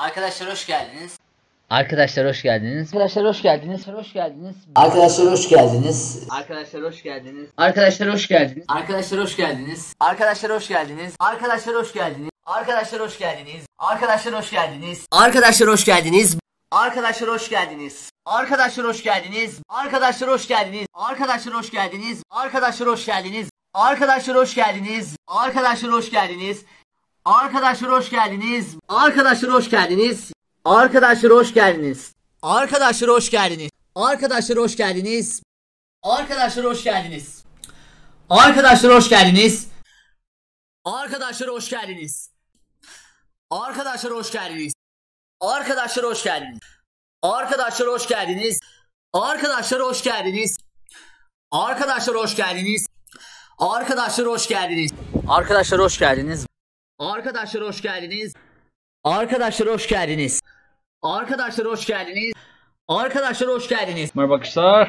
Arkadaşlar hoş geldiniz. Arkadaşlar hoş geldiniz. Arkadaşlar hoş geldiniz. Hoş geldiniz. Arkadaşlar hoş geldiniz. Arkadaşlar hoş geldiniz. Arkadaşlar hoş geldiniz. Arkadaşlar hoş geldiniz. Arkadaşlar hoş geldiniz. Arkadaşlar hoş geldiniz. Arkadaşlar hoş geldiniz. Arkadaşlar hoş geldiniz. Arkadaşlar hoş geldiniz. Arkadaşlar hoş geldiniz. Arkadaşlar hoş geldiniz. Arkadaşlar hoş geldiniz. Arkadaşlar hoş geldiniz. Arkadaşlar hoş geldiniz. Arkadaşlar hoş geldiniz. Arkadaşlar hoş geldiniz. Arkadaşlar hoş geldiniz. Arkadaşlar hoş geldiniz. Arkadaşlar hoş geldiniz. Arkadaşlar hoş geldiniz. Arkadaşlar hoş geldiniz. Arkadaşlar hoş geldiniz. Arkadaşlar hoş geldiniz. Arkadaşlar hoş geldiniz. Arkadaşlar hoş geldiniz. Arkadaşlar hoş geldiniz. Arkadaşlar hoş geldiniz. Arkadaşlar hoş geldiniz. Arkadaşlar hoş geldiniz. Arkadaşlar hoş geldiniz. Arkadaşlar hoş geldiniz. Arkadaşlar hoş geldiniz. Arkadaşlar hoş geldiniz. Arkadaşlar hoş geldiniz. Arkadaşlar hoş geldiniz. Merhaba arkadaşlar.